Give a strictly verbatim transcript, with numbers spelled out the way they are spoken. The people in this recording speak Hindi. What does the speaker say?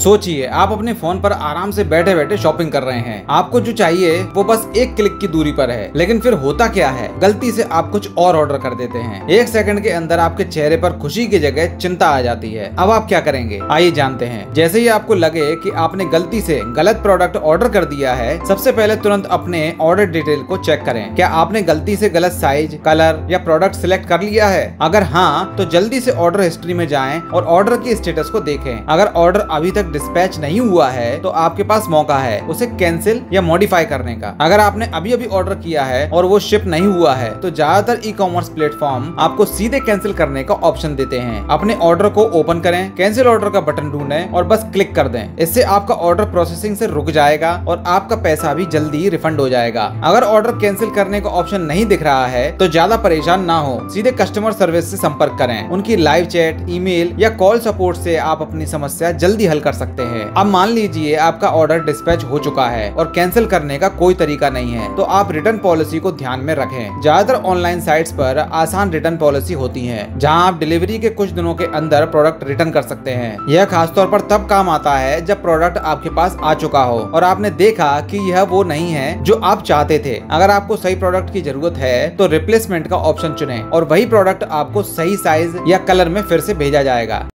सोचिए आप अपने फोन पर आराम से बैठे बैठे शॉपिंग कर रहे हैं। आपको जो चाहिए वो बस एक क्लिक की दूरी पर है, लेकिन फिर होता क्या है, गलती से आप कुछ और ऑर्डर कर देते हैं। एक सेकंड के अंदर आपके चेहरे पर खुशी की जगह चिंता आ जाती है। अब आप क्या करेंगे, आइए जानते हैं। जैसे ही आपको लगे कि आपने गलती से गलत प्रोडक्ट ऑर्डर कर दिया है, सबसे पहले तुरंत अपने ऑर्डर डिटेल को चेक करें। क्या आपने गलती से गलत साइज, कलर या प्रोडक्ट सिलेक्ट कर लिया है? अगर हाँ, तो जल्दी से ऑर्डर हिस्ट्री में जाएं और ऑर्डर के स्टेटस को देखें। अगर ऑर्डर अभी तक डिस्पैच नहीं हुआ है तो आपके पास मौका है उसे कैंसिल या मॉडिफाई करने का। अगर आपने अभी अभी ऑर्डर किया है और वो शिप नहीं हुआ है तो ज्यादातर ई कॉमर्स प्लेटफॉर्म आपको सीधे कैंसिल करने का ऑप्शन देते हैं। अपने ऑर्डर को ओपन करें, कैंसिल ऑर्डर का बटन ढूंढें और बस क्लिक कर दें। इससे आपका ऑर्डर प्रोसेसिंग से रुक जाएगा और आपका पैसा भी जल्दी रिफंड हो जाएगा। अगर ऑर्डर कैंसिल करने का ऑप्शन नहीं दिख रहा है तो ज्यादा परेशान ना हो, सीधे कस्टमर सर्विस से संपर्क करें। उनकी लाइव चैट, ईमेल या कॉल सपोर्ट से आप अपनी समस्या जल्दी हल कर सकते हैं। अब मान लीजिए आपका ऑर्डर डिस्पैच हो चुका है और कैंसिल करने का कोई तरीका नहीं है तो आप रिटर्न पॉलिसी को ध्यान में रखें। ज्यादातर ऑनलाइन साइट्स पर आसान रिटर्न पॉलिसी होती है जहां आप डिलीवरी के कुछ दिनों के अंदर प्रोडक्ट रिटर्न कर सकते हैं। यह खासतौर पर तब काम आता है जब प्रोडक्ट आपके पास आ चुका हो और आपने देखा कि यह वो नहीं है जो आप चाहते थे। अगर आपको सही प्रोडक्ट की जरूरत है तो रिप्लेसमेंट का ऑप्शन चुनें और वही प्रोडक्ट आपको सही साइज या कलर में फिर से भेजा जाएगा।